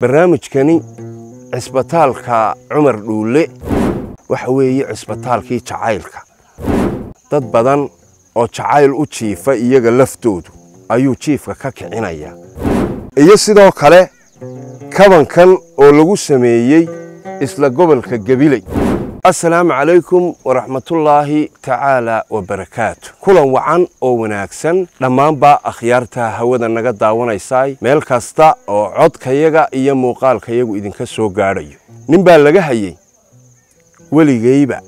barnaamijkani cisbitaalka Cumar Dhuule waxa weeye cisbitaalkii jacaylka dad badan oo jacayl u jiifa iyaga laftoodu ayuu jiifka ka kicinaya iyo sidoo kale kabankan oo lagu sameeyay isla gobolka Gabiley السلام عليكم ورحمة الله تعالى وبركاته. كل وعن أو وناكسن لما با أخيارتها هودا نقد داون يساي ميل كاستا أو عض كيجا إيه مقال كيجو إذن كسو جاري. نبى لجهي ولي جيبة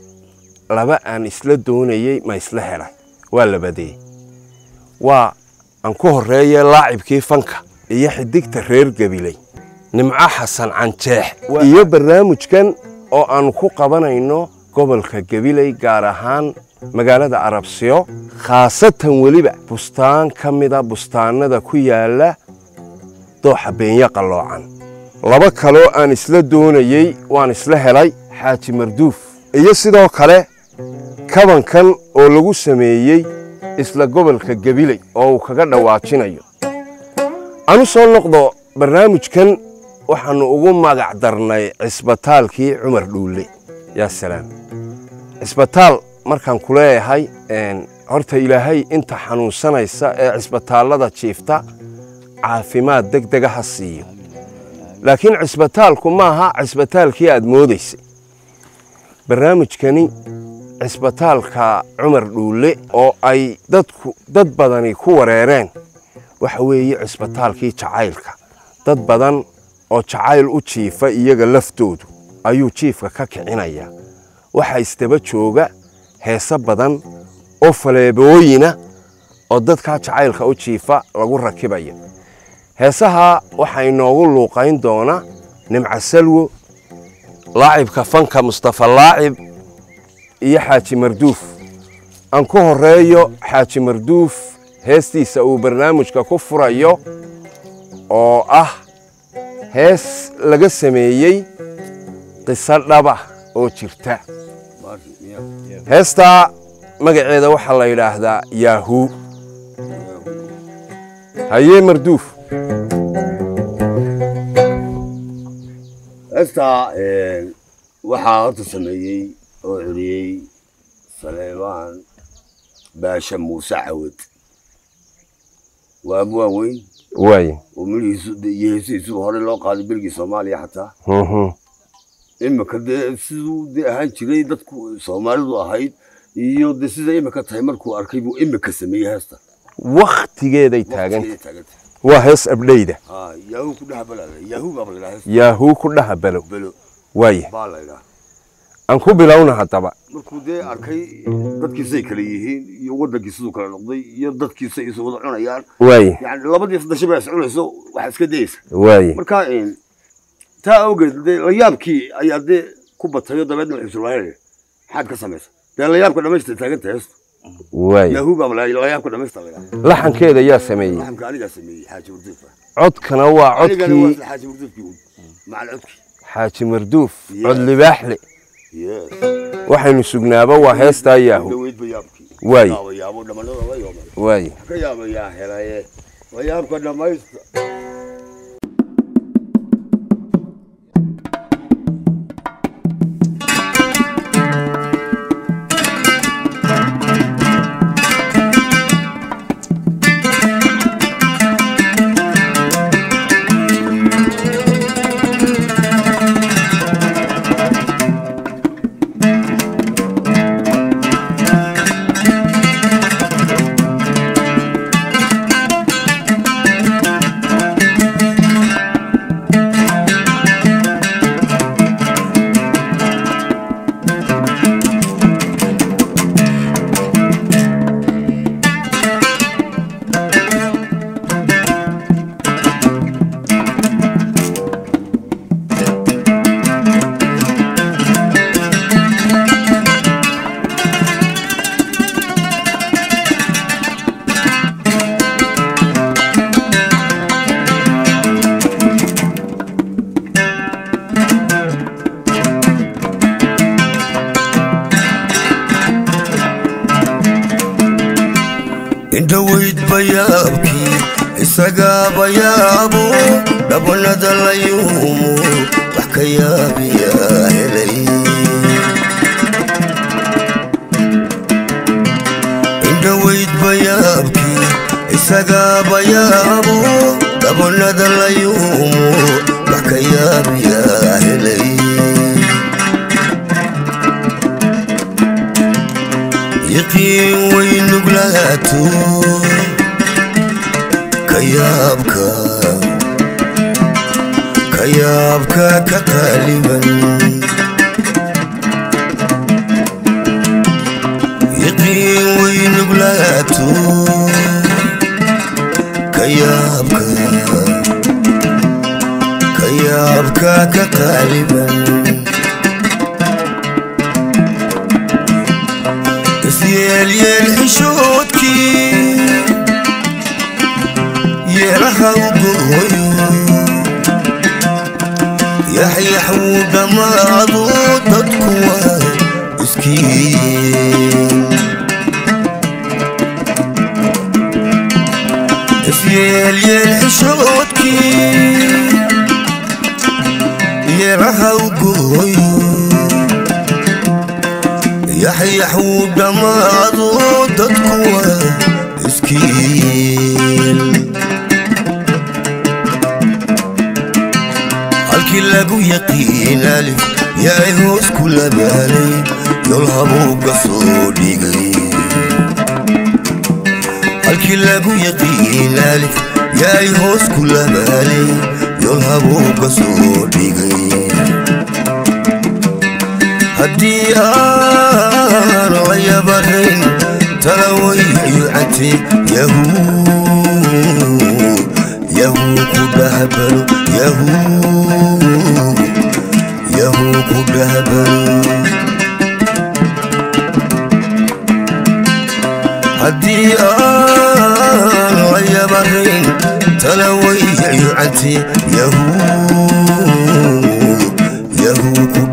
لبا أن يسلد دون يي ما يسلهلا ولا بدي. وأنكوه رأي لاعب كيفنك يحديك تغير قبيلي. نمع حسن عن تاح. إيه برنامج كان oo aan ku qabanayno gobolka Gabiley gaar ahaan magaalada Arabsiyo khaasatan waliba bustaan kamida bustaanada ku yaala dooxa beenya qaloocan laba kale aan isla doonayay waan isla helay Haaji Marduuf iyo sidoo kale kabankan oo lagu sameeyay isla gobolka Gabiley oo kaga dhawaajinayo anu soo noqdo barnaamijkan waxaan ugu magac darnay cisbitaalkii Cumar Dhuule ya salaam cisbitaal markaan ku leeyahay horta ilaahay inta xanuunsanaysa ee cisbitaalada jiifta caafimaad degdeg ah siiyo laakiin cisbitaalku ma aha cisbitaalkii aad moodaysay barnaamijkani cisbitaalka Cumar Dhuule oo ay dadku dad badani ku wareereen waxa weeye cisbitaalkii jacaylka dad badan oo jacayl u jiifa iyaga laftoodu ayuu jiifka ka kicinaya waxa istaba jooga heesa badan oo faleebooyina oo dadka jacaylka u jiifa lagu rakibaya heesaha waxa inoogu luuqayn doona nimca Salwo laacibka fanka Mustafa laacib iyo Haaji Marduuf aan ku horeeyo Haaji Marduuf heestiisa uu barnaamijka ku furayo oo ah هس لقى سميي قصة لبا أو شرته هس تا مقعد وح الله يلاهدا ياهو هاي مردوف هس تا وحاط سميي أو عليي سليمان باشا موسى عود وأبوه وين وين ومن يسوع هذا لا قادر بيرجع سومالي حتى. إما كده سود هاي شلي ده سومالي ده هاي يود سيزاي إما كده هيمر كو أركيبو إما كسمية هستا. وقت جاي ده يتاجن. وهس قبلي ده. ياهو كلها بلاه ياهو قبل ده. ياهو كلها بلو. بلو. وين. بالا ده. أنكو بلاونا حتى بقى. مركودة أركي ضد كيسي كليه يود ضد كيسو كلامضي يضد كيسي يسوي ضعنا يار. وين. يعني لابد يفضل شبه يسعون يسوي وحس كديس. وين. مركائن تأوجد ده أيام كي أيام ده كوبا تريض بعد ما يسوي حد كسمس. ده الأيام كنا مش تتاجن تيست. وين. يهو قبل الأيام كنا مش تغير. لحن كده يا سمي. لحن كأني يا سمي حاجة مردوفة. عد كنوا عدكي. حاجة مردوف يقول مع العدكي. حاجة مردوف عد اللي بحلي. waxaynu sugnaaba waa heesta ayahu way way السقابة يا أبو أبو ندى اليوم بحكي يا بي يا هلي اندويت بيا أبكي السقابة يا أبو أبو ندى اليوم بحكي يا بي يا هلي يقي وين قلاتو كيابكا كيابكا كطالبا يقي وين قلاتو كيابكا كيابكا كطالبا يل يل حشوتكي يرها وقويو يحيح وقماضو تكوى مسكين يل يل حشوتكي يرها وقويو يحيح وجماضو تكوى مسكين الكلاقو يقين ألف يعيهوس كل بالي يلهبو بقصود يقريب الكلاقو يقين ألف يعيهوس كل بالي يلهبو بقصود يقريب الديار غير برين تروي يعتي يهو كلها برو يهو كلها برو الديار غير برين تروي يعتي يهو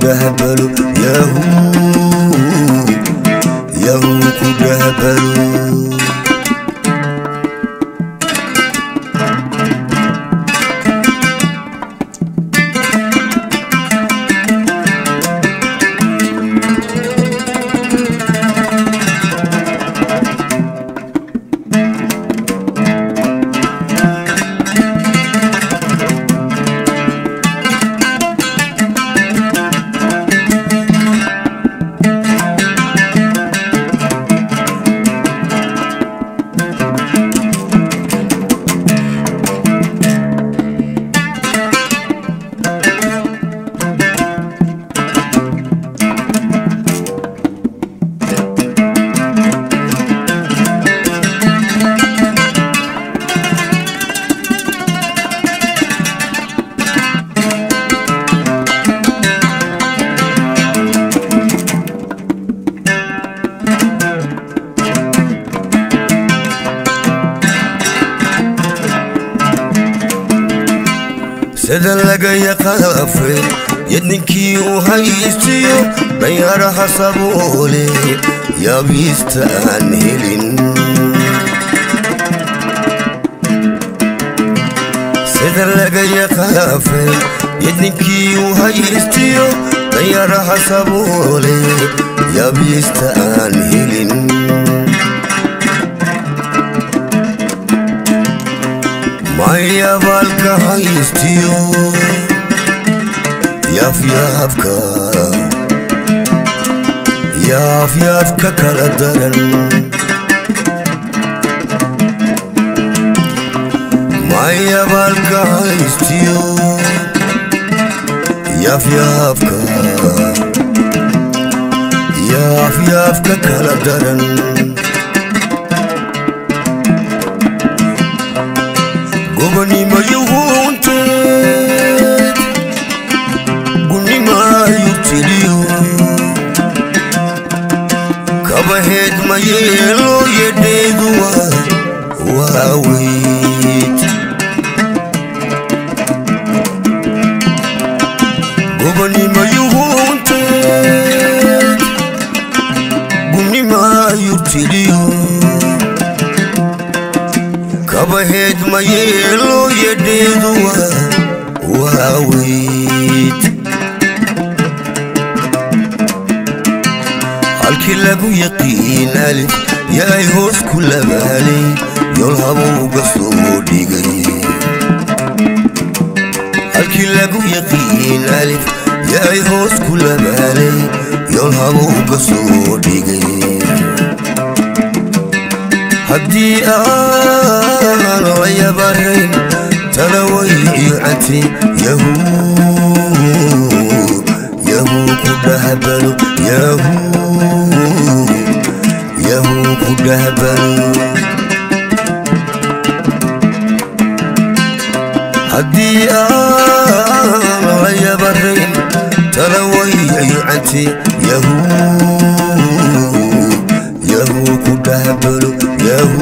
كلها برو يهو كلها برو يدنكي وهيستيو بيار حسابولي يا بيستانهلين سدر لقيا خافي يدنكي وهيستيو بيار حسابولي يا بيستانهلين مايا بالك هيستيو يا في أفكا كالدرن ما يبالك هايستيو يا في أفكا كالدرن قبني ما يهونتي كبهت ما يلو يديدوا واويت قبني ما يهونتت قبني ما يبتليو كبهت ما يلو يديد وهاويت الكلاب يقين ألف يا يهوس كل بالي يلهبوا بصور دقي الكلاب يقين ألف يا يهوس كل بالي يلهبوا بصور دقي هدي أنا ويا برين تلوي عتي يهو يهو كلها بلو يهو يهو كلها بلو هدي أنا ويا برين تلوي عتي يهو يهو كلها بلو يهو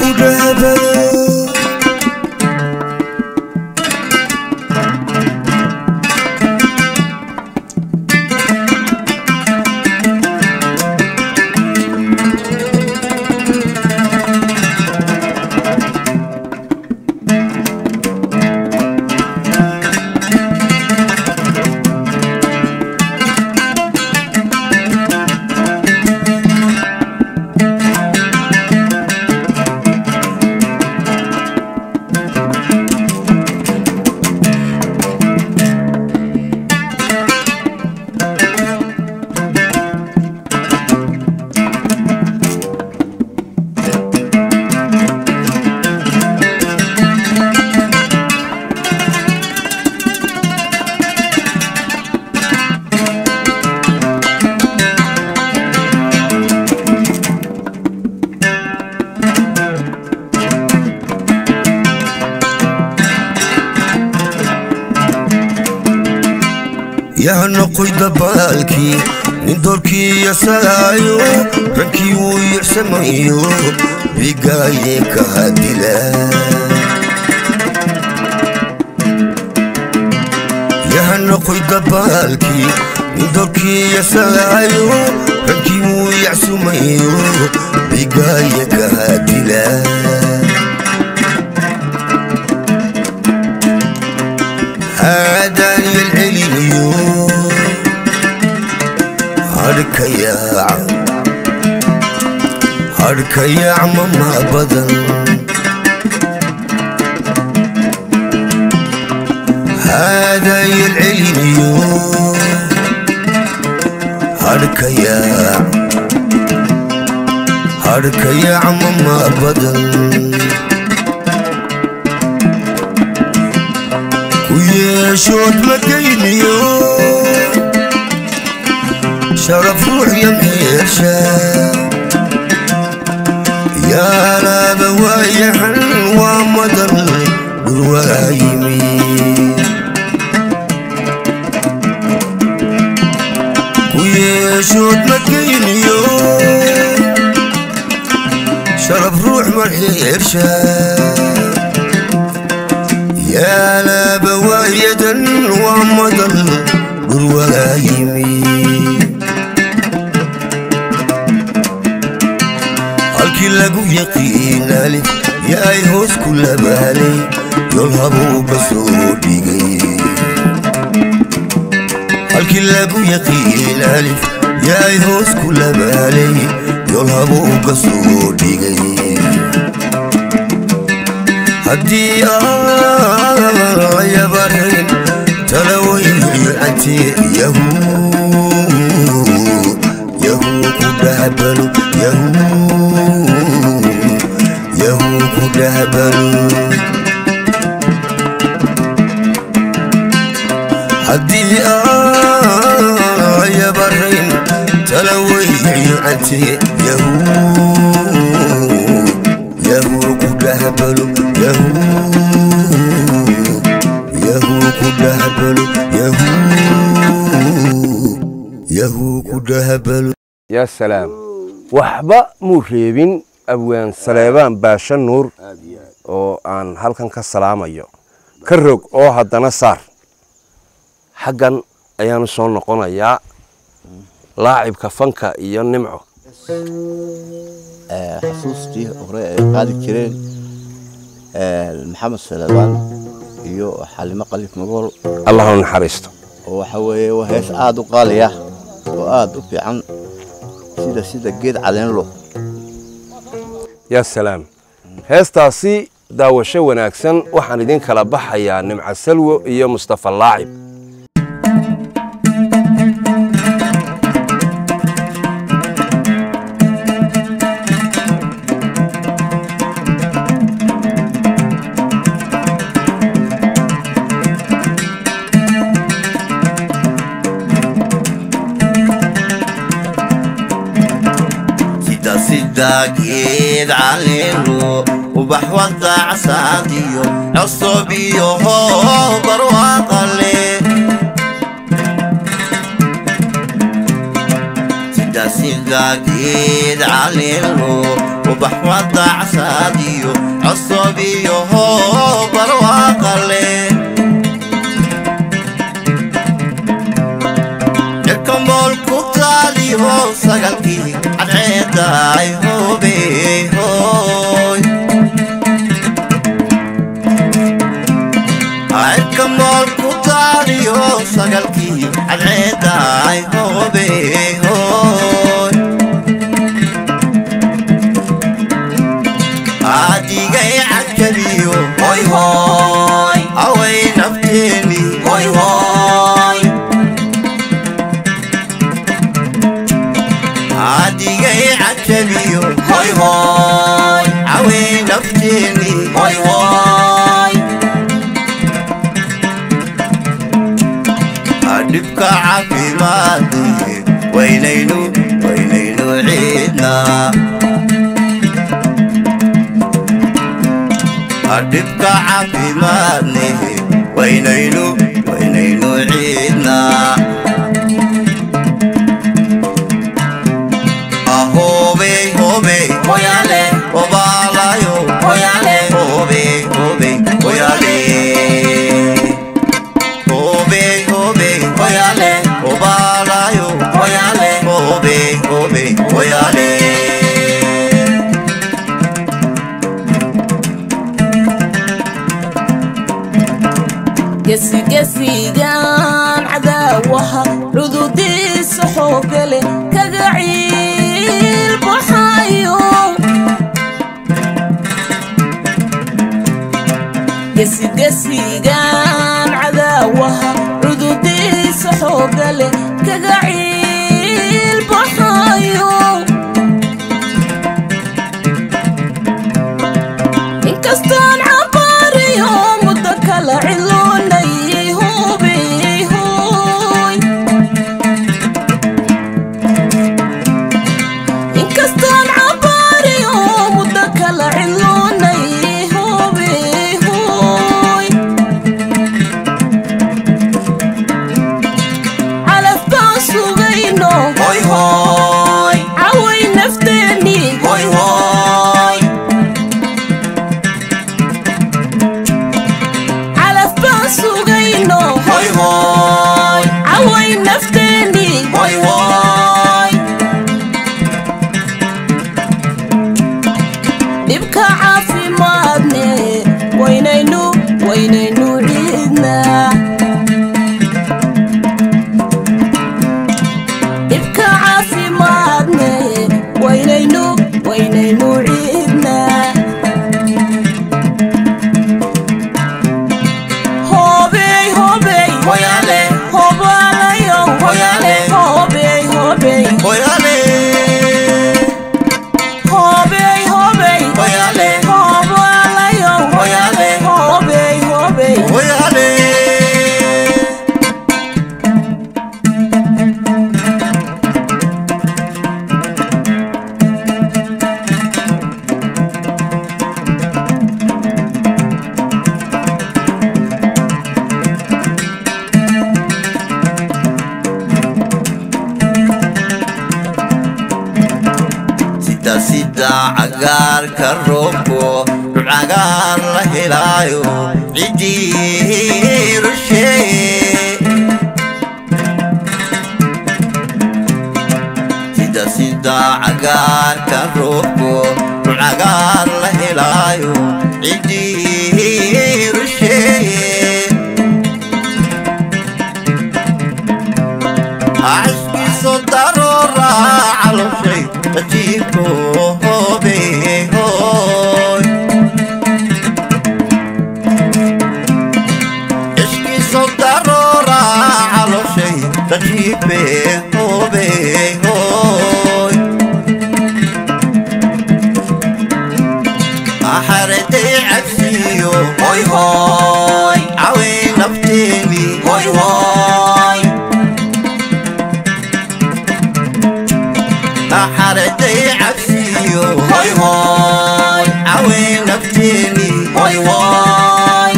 كلها بلو يا نقي دبالكي ندوركي يا سايو ركي ويا سمايو بيقايك هادلا يا نقي دبالكي ندوركي يا سايو ركي ويا سمايو بيقايك هادلا هذا العليو هرك يا عم ما بدل هذا العليو هرك يا عم ما بدل ويا شوت مكينيو شرف روحي ميرشا يا رب ويا حلوة مدر دوايمي ويا شوت مكينيو شرف روح مرحيرشا يا لاب ويدا ومضل بالولايمي الكلاب يقين ألف يا يهوس كل بالي يلهبوا بصور دقي الكلاب يقين ألف يا يهوس كل بالي يلهبوا بصور دقي هدي يا برين تلوي عتي يهو يهو كلها بلو يهو كلها بلو هدي يا برين تلوي عتي يهو يهو كلها بلو يهو كلها بلو يهو كلها بلو يا سلام وحبا موشيبين أبوان سليبان باشا نور أو عن هالكن كالسلام أيو كرق أو هادنا صار حقا أيام صون نقونا يا لاعب كفنكا يا نمعو خصوص دي قاعد كرين محمد سليمان يو حالي ما قلت مقول الله نحرسته وحوي وهيس قاعد وقال يا وقاعد وفي عن سيدا جيد علينا له يا سلام هيس تعصي داوشة وناكسن وحن دين كلا بحيا نمع سلوى يا مصطفى اللاعب جيد عليلو وبحوض عصاديو عصبيو هو برواق اللي سيدا سيدا جيد عليلو وبحوض عصاديو عصبيو هو برواق اللي يكم بالكو تالي هو سقلكي عدعي هو بهوي عكم القطاري هو سقلكي عدعي هو بهوي عادي جاي عكبي هوي هوي هوي نفتني هوي هوي عادي جاي عكبي هوي هوي عوي نفتني هوي هوي عدبك عفي ماضي ويليلو ويليلو عيدنا عدبك عفي ماضي ويليلو ويليلو عيدنا قسي قسي جان عداوها ردودي سحوكلي كقعيل بحايو قسي قسي جان عداوها ردودي سحوكلي كقعيل بحايو انكستان عباريو مدكال علو سيدا عقال تروحو عقال لهلايو عندي رشيد عشقي صدر الراعي الوشي أجيبو بيهوي عشقي صدر الراعي الوشي أجيبو بيهوي أحرتي عكسيو هوي هوي عوي نفتيلي هوي هوي أحرتي عكسيو هوي هوي عوي نفتيلي هوي هوي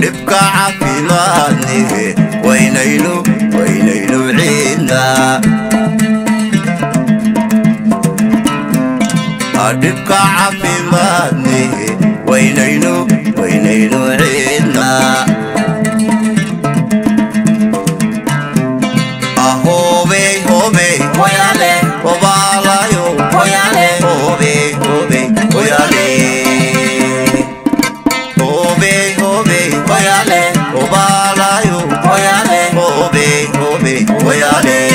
نبقى عفلاني وينيلو وينيلو عينا أدبك عفيماني وينينو وينينو عينا أهوبي هوبي ويالي وبالايو ويالي هوبي هوبي ويالي هوبي هوبي ويالي وبالايو ويالي هوبي هوبي ويالي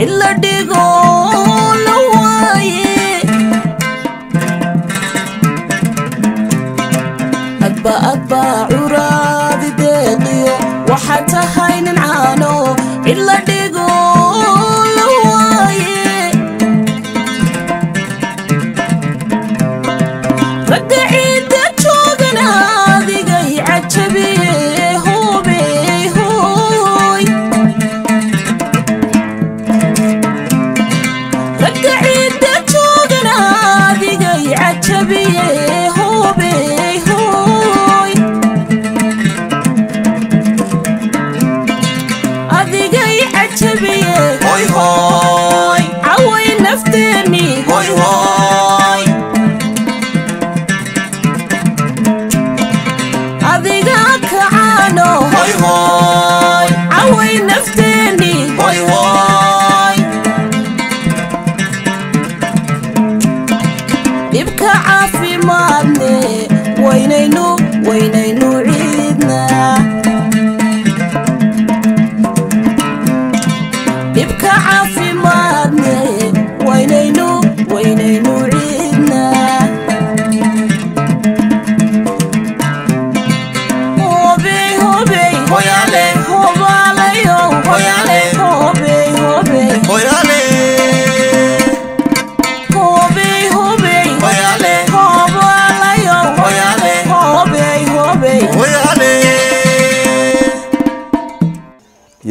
إلا ديقول وايه أبا عرادي ديقيو وحتى هاين نعانو إلا ديقول وايه رقعي ديقشوغن هاذي قاي عجبيه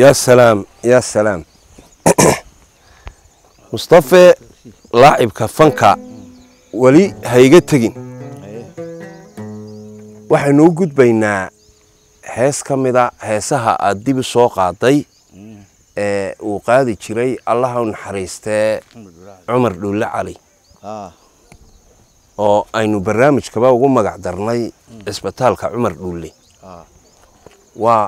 يا سلام يا سلام مصطفى لاعب كفنكا ولي هيجا تجين واحد نوجد بينا هاس كمدا هاسها أدي بالسوق عطي وقاعد يشري الله ونحرسته عمر دولا علي أو أينو برنامج كبا وقوم قعدرناي إسبتال كعمر دولي و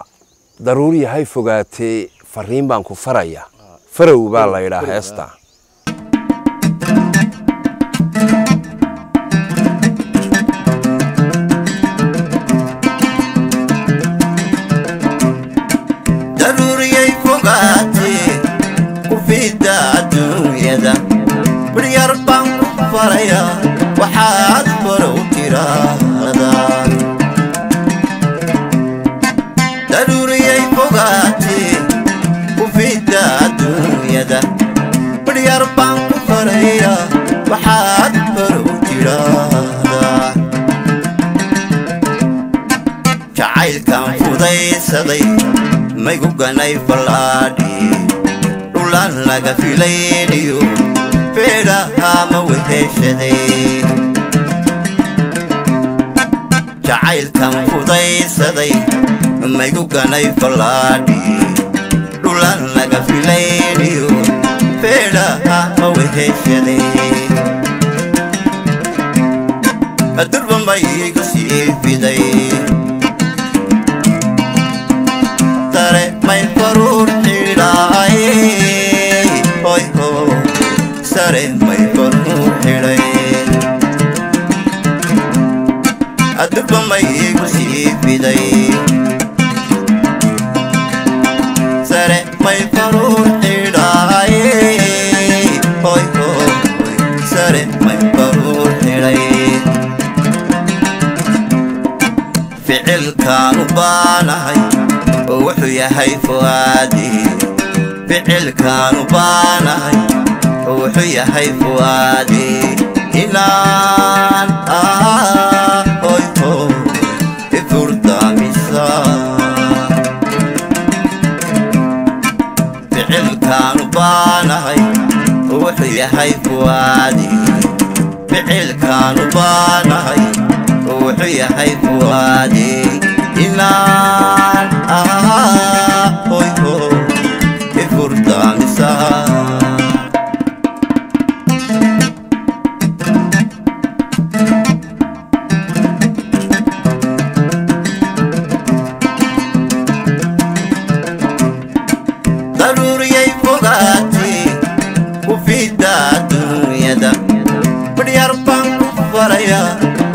ضروري هاي فوقاتي فرين بانكو فرايا فرو بالله يراها استا ضروري هاي فوقاتي وفيدا الدنيا دا بريار بانكو فرايا وحاد فرو ترادا بريار بانكو فريا وحاد فروتيرا جعيل كان فضي صدي ما يقوغاني فلادي لان لغا في ليليو فيدا هاما وهيشدي جعيل كان فضي صدي ما يقوغان اي فلادي لان لغا في ليليو فيدا هاما وهيشدي الدربان باي قصي فيدي تاري ماي فرور فعل كانوا بانهي وحيا هاي فؤادي فعل كانوا بانهي وحيا هاي فؤادي إلان هاي هاي إفرطا ميسا فعل كانوا بانهي وحيا هاي فؤادي فعل كانوا بانهي وحيا هاي فؤادي إلان هاي هاي إفرطا ميسا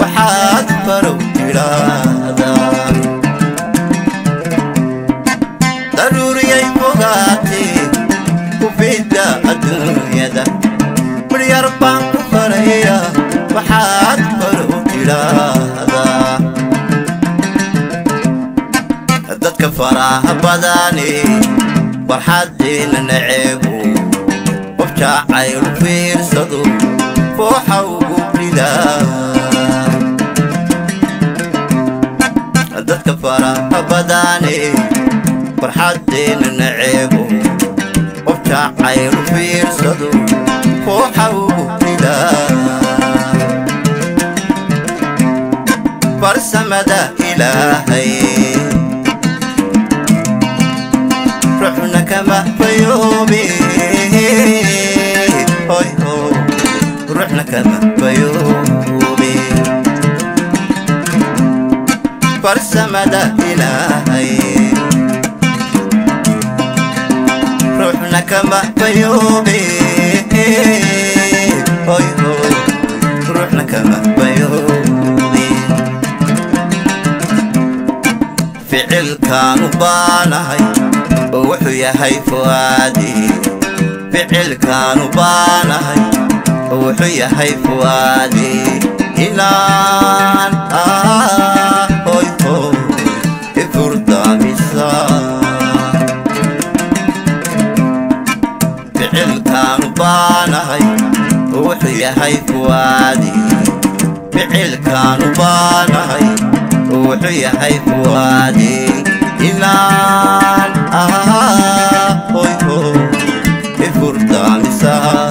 وحاد فرو ترادا ضروري يبغاتي وفيدا الدنيا دا بريار بانك فريا وحاد فرو ترادا دتك فراها بداني برحاد دين نعيبو وفشا عير فير صدو فوحا وقبردا فرح بداني فرحتي نعيبو وبتاع عير فير صدو فوحو بلا فرسمدا إلهي روحنا كما بيومي هوي هوي روحنا كما بيومي فرسمدا إلهي روحنا كما بيومي هوي هوي روحنا كما بيومي فعل كانوا بانهي وحيا هاي فؤادي فعل كانوا بانهي وحيا هاي فؤادي إلان هوي هوي إفرطا ميسا فعل كانوا بانهي وحيا هاي فؤادي فعل كانوا بانهي وحيا هاي فؤادي إلان هوي هوي إفرطا ميسا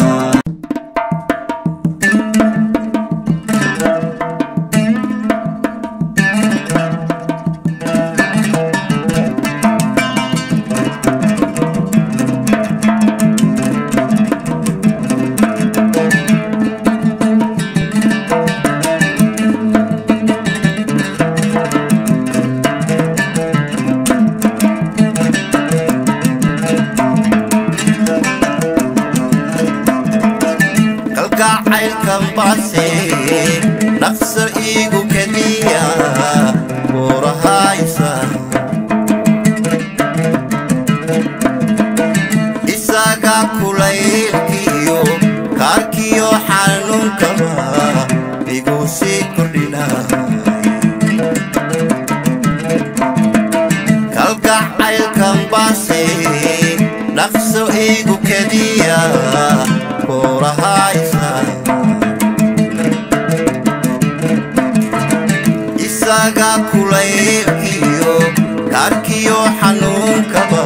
Karkiyo hanun kaba,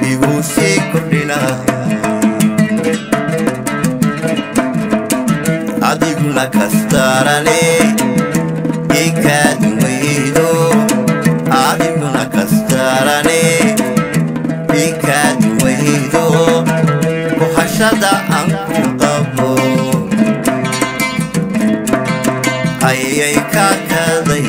bigu si kurdina. nakastarane ikadwido adim nakastarane ikadwido muhashada anku qabo ayay kakadaisi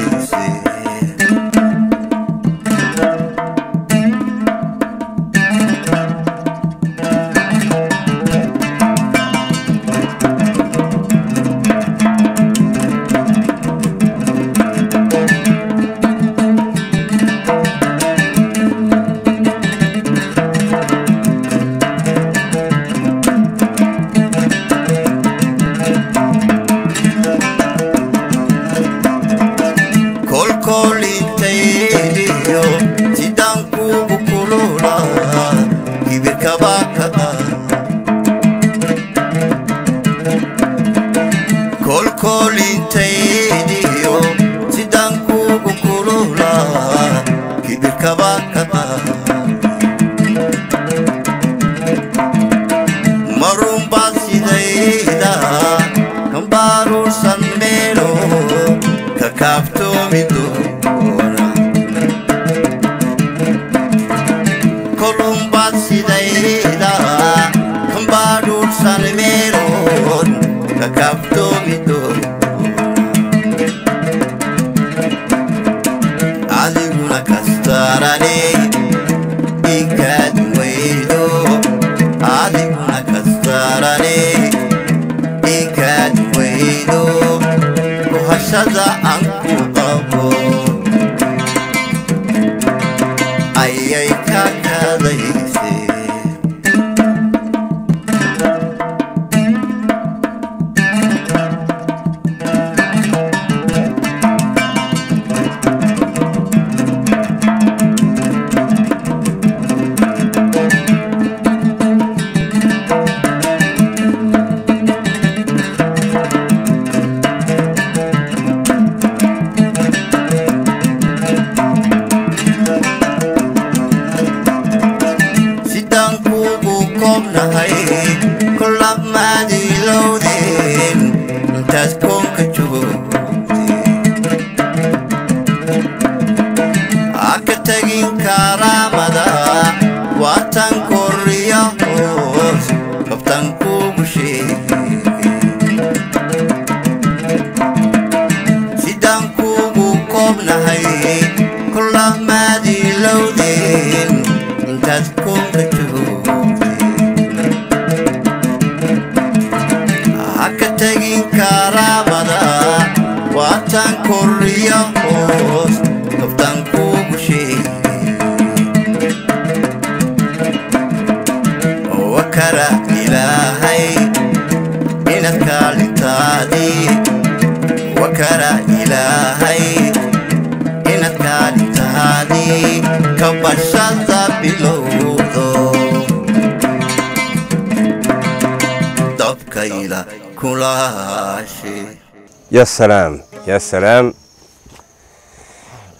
يا سلام يا سلام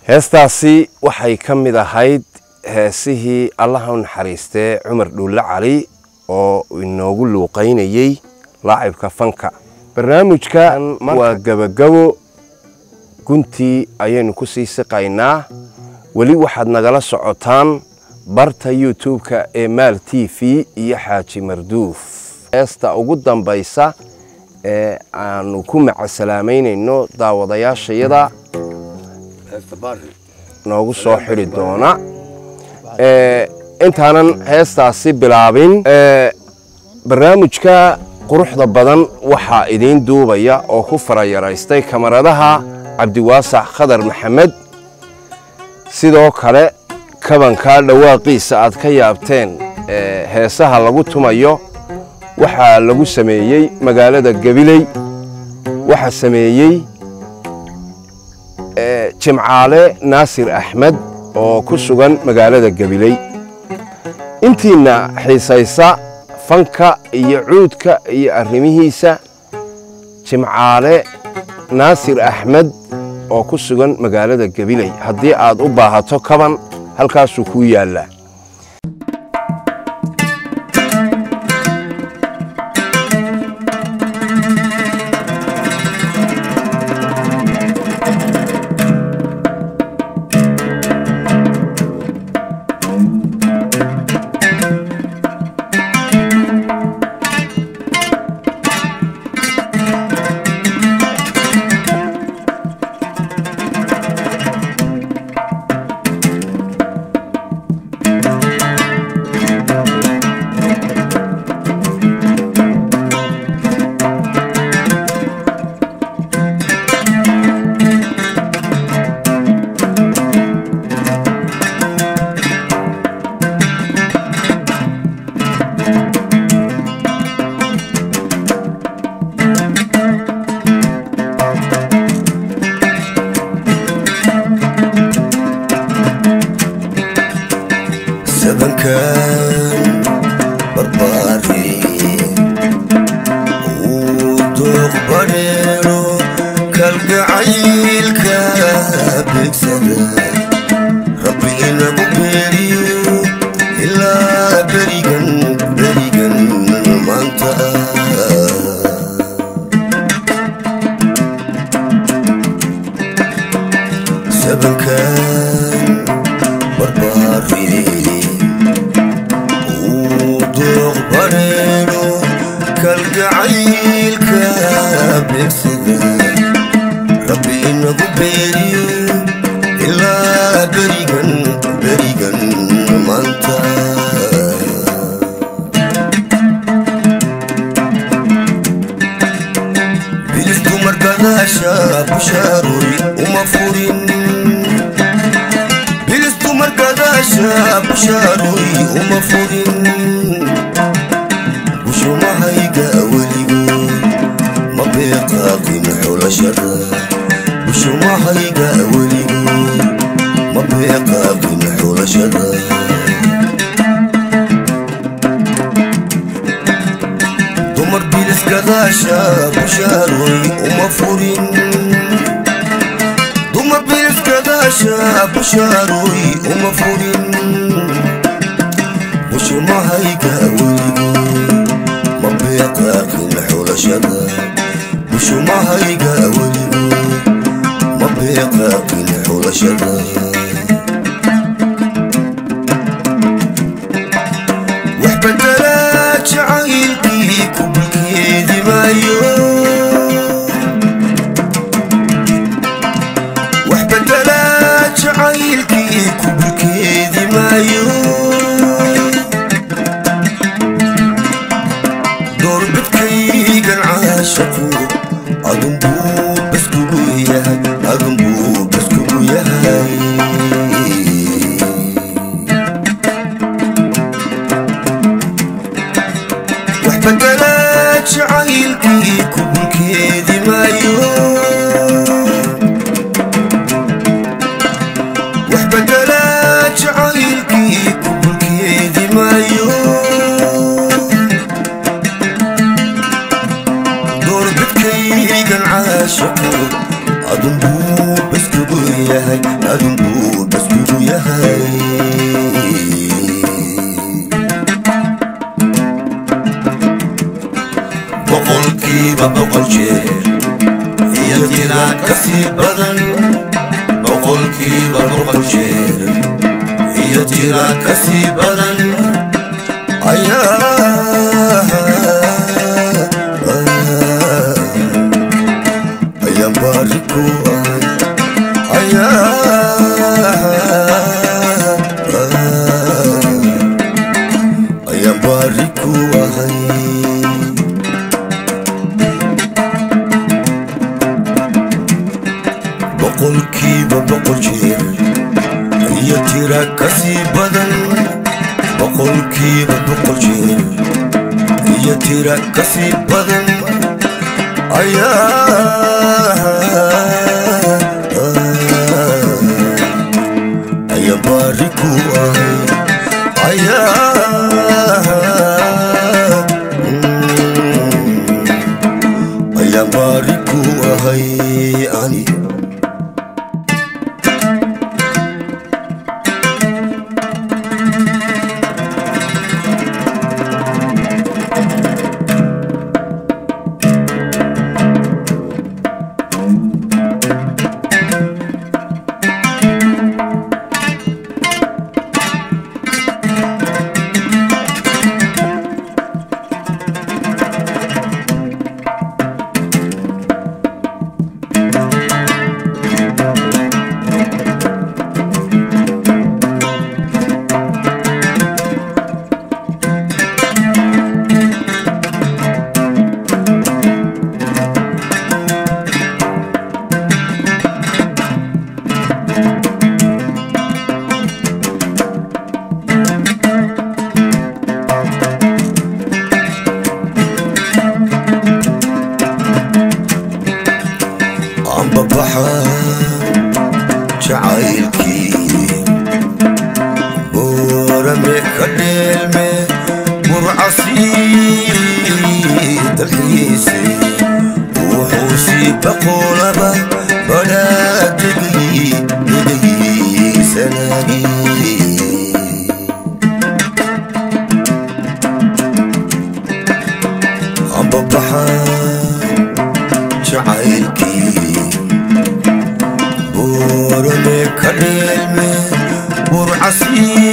هستاسي وحي كميدا هايد هاسيه اللهم حريسته عمر دولا علي او انوغو لوقينيي لاعبكا فنكا برنامجكا وا غبغبو كنتي ايانو كسي سقاينا ولي waxaad nagala socotaan barta youtube-ka ee maal tv iyo Haaji Marduuf heesta ugu dambaysa aanu ku macsalaamaynayno daawadayaashayada noogu soo xiri doona intaanan heestaasi bilaabin barnaamijka quruxda badan waxaa idiin duubaya oo ku farayaraystay kamaradaha cabdiwaasac khadar maxamed sidoo kale kabanka dhawaaqiisa aad ka yaabteen heesaha lagu tumayo waxaa lagu sameeyay magaalada Gabiley waxa sameeyay Cumcale Nasser Ahmed oo ku sugan magaalada Gabiley intiina xiisaysa fanka iyo cuudka iyo arrimihiisa Cumcale Nasser Ahmed oo ku sugan magaalada Gabiley hadii aad u baahato kaban halkaas ku yaala مهما كان برباري ودوق بريرو كالقعيل كابك سنة ربي إلا مبيري إلا بريقا بريقا مانتا سبن كان بربار فيلي ودوق بريرو كالقعيل كابك سنة ربي إنه بيري إلا بريقا بريقا مانتا بلدو مرقنا شاب شاروي ومفورين بلدو مرقنا شاب شاروي ومفورين وشو ما هيقا وليقو ما بيقا قيمة ولا شر وشو ما هيقى وليقو ما بيقى قمح ولا شرى دمر بيلس كذا شاب وشاروي ومفورين دمر بيلس كذا شاب وشاروي ومفورين وشو ما هيقى وليقو ما بيقى قمح ولا شرى وشو ما هيقى وليقو يقاقي نحو شرا وحبة لا تعايل بيك وبكيدي مايو وحبة لا تعايل بيك وبكيدي مايو دور بتكيق العاشق أضنبو أغنبو بسكو يا هاي وحبة لا تعايل بيك وبكيدي مايو وحبة لا تعايل بيك وبكيدي مايو دور بتكيق العاشق أدنبو بس كبو يا هاي أدنبو بس كبو يا هاي بقول كيبا بقول شير يدينا كسي بدن بقول كيبا بقول شير يدينا كسي بدن أيها بقول كيبا بقول شير هي ترى كسي بدن بقول كيبا بقول شير هي ترى كسي بدن أيا باركو أيا أيا باركو أهي أني النبي عم ببحر شعركي بورمي كرمي ورعسي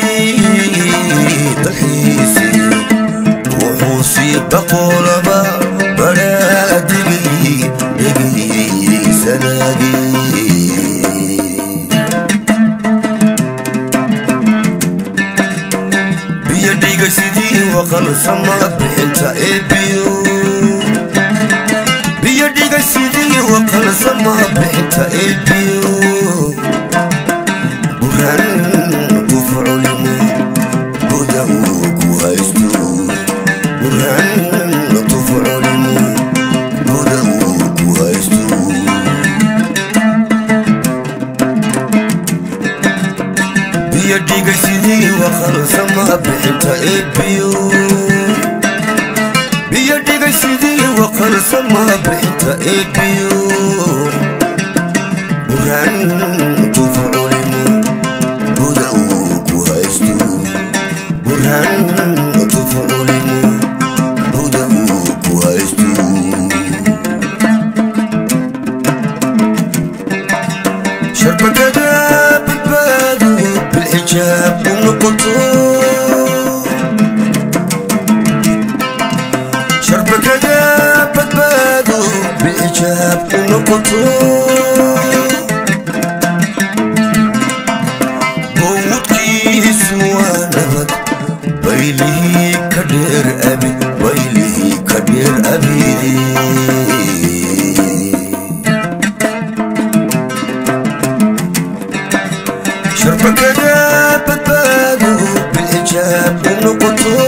تحيسي وحوسي تقولبا بنادي لي سنادي وخلص ما بنت ابيو بيدي قصدي وخلص ما بنت ابيو برهان وفعلمو بدوك وهيستو برهان وفعلمو بدوك وهيستو بيدي قصدي وخلص ما بنت ابيو سما بنت ابيو برهان تفعلمو بدوك وهيستو برهان تفعلمو بدوك وهيستو شربت اداب البدو بالحجاب ونقطو بإجاب نقطو بوت كيس وانبت ويلي كدير أبي ويلي كدير أبي شربك دابت بادو بإجاب نقطو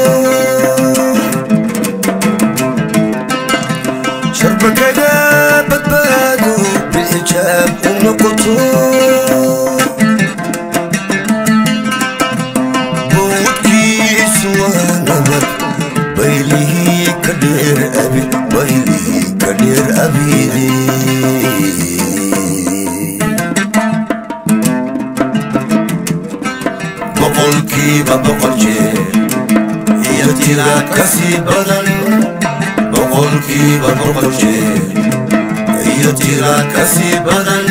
كسي بدن بقول كي بقول شيء يطير كسي بدن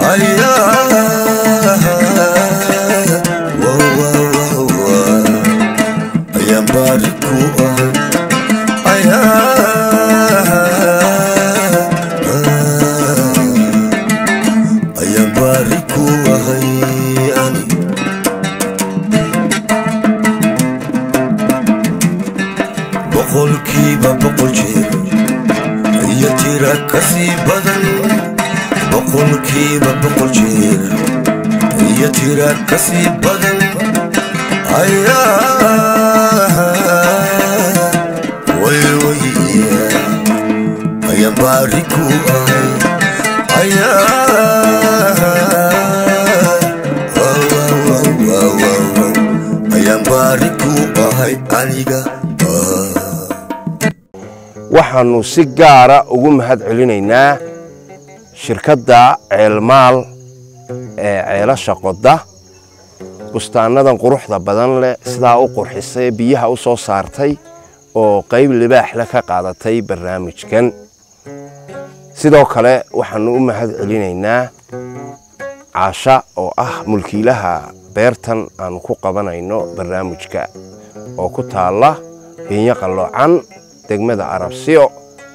أيها وووووو أيها باركوا أيها أيها باركوا هيان بقولكي بقولكي يطير كسي بدن بقولكي بقولكي يطير كسي بدن أيا وي وي أيا باركو أيا أيا باركو أهي أليغا waxaanu si gaara ugu mahad celinaynaa shirkadda ceelmaal ee ceelasha qoda bustaanadan quruxda badan leh sidaa u qurxisay biyaha u soo saartay oo qayb libaax la ka qaadatay barnaamijkan sidoo kale waxaanu u mahad celinaynaa caasha oo ah mulkiilaha beertan aanu ku qabanayno barnaamijka oo ku taala Kenya qaloocan degmada Arabsiyo